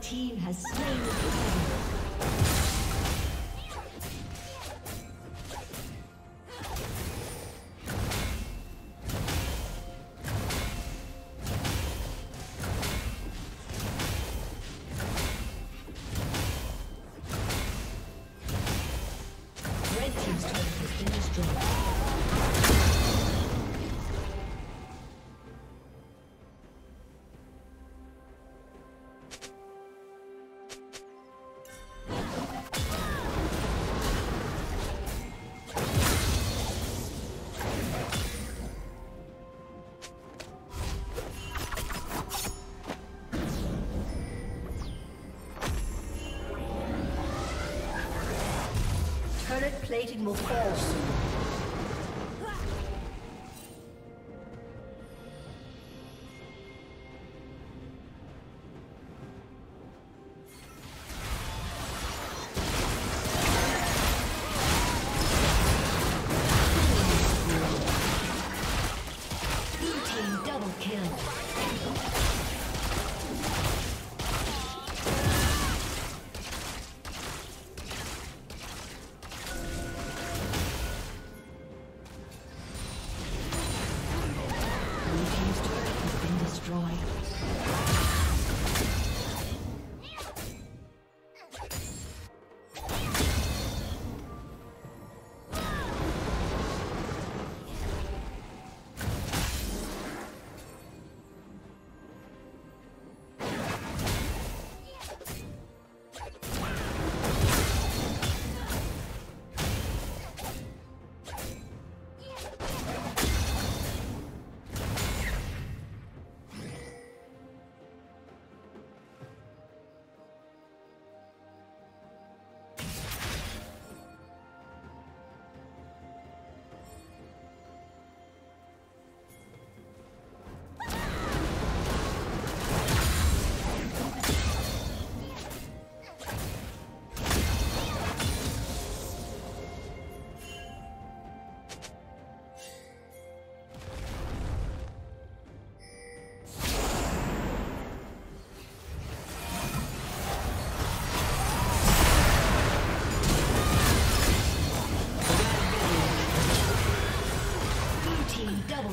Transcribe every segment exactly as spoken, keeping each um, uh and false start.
Red team has slain the dragon. Plating will fall soon.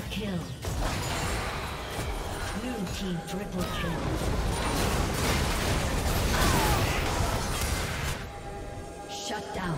Kill. Blue team triple kill. Shut down.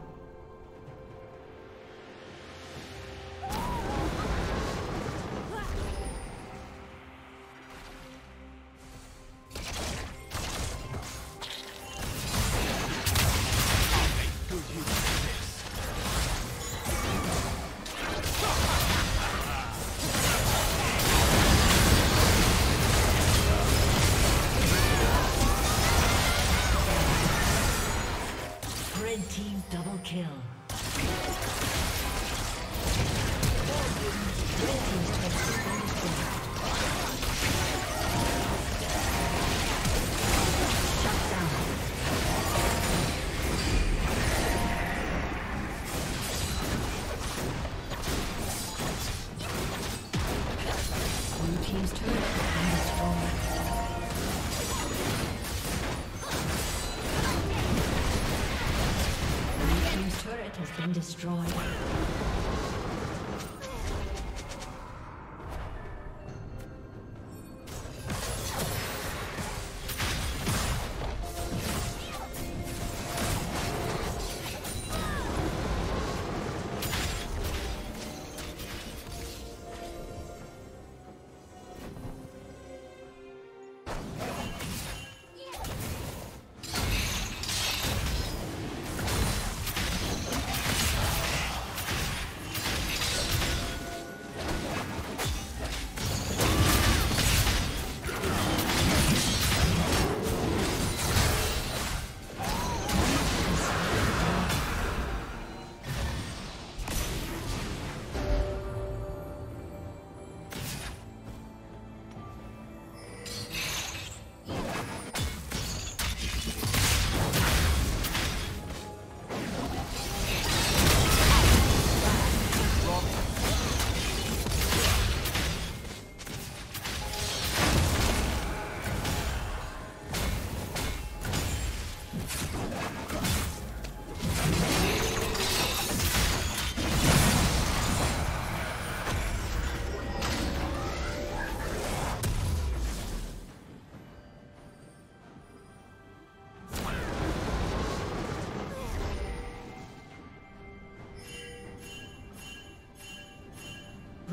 Destroyed.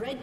Red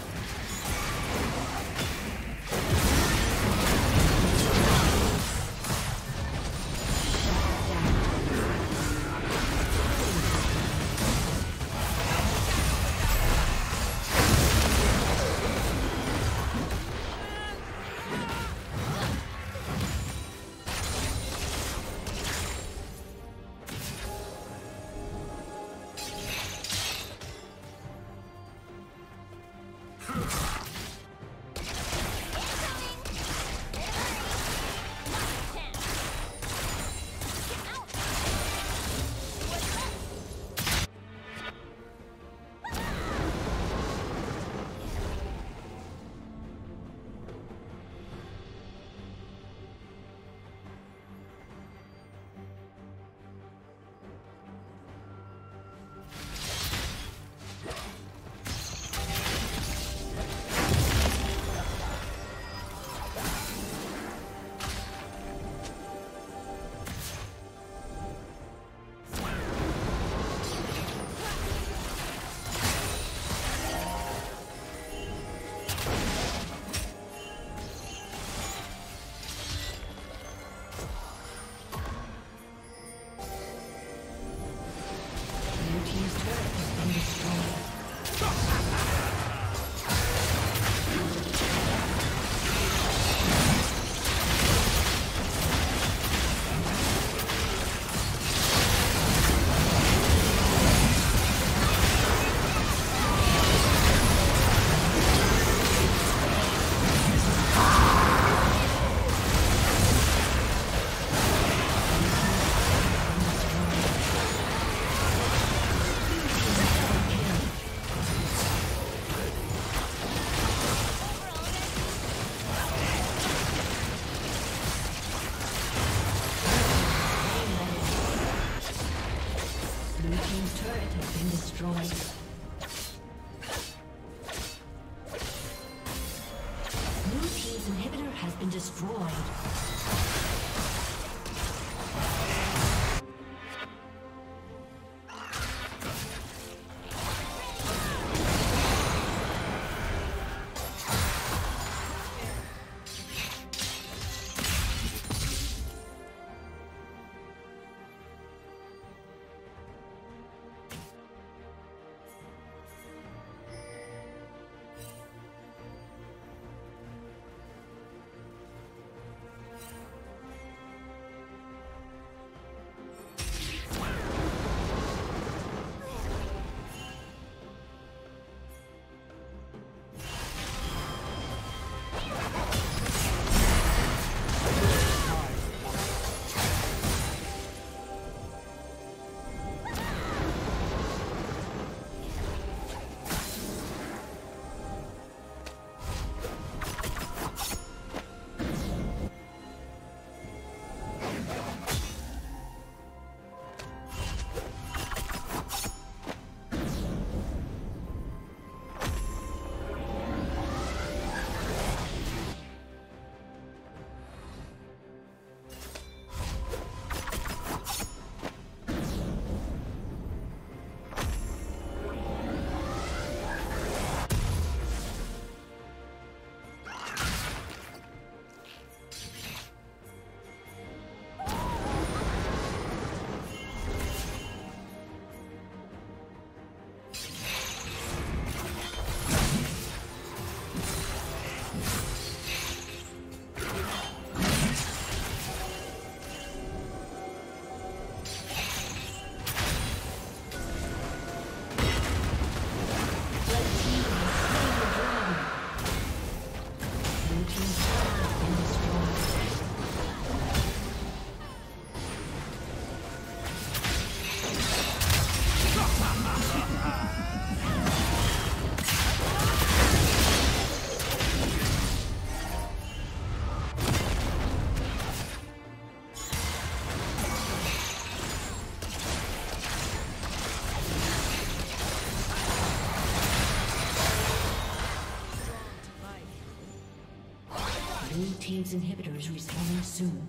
Blue team's inhibitor is respawning soon.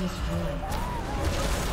Destroyed.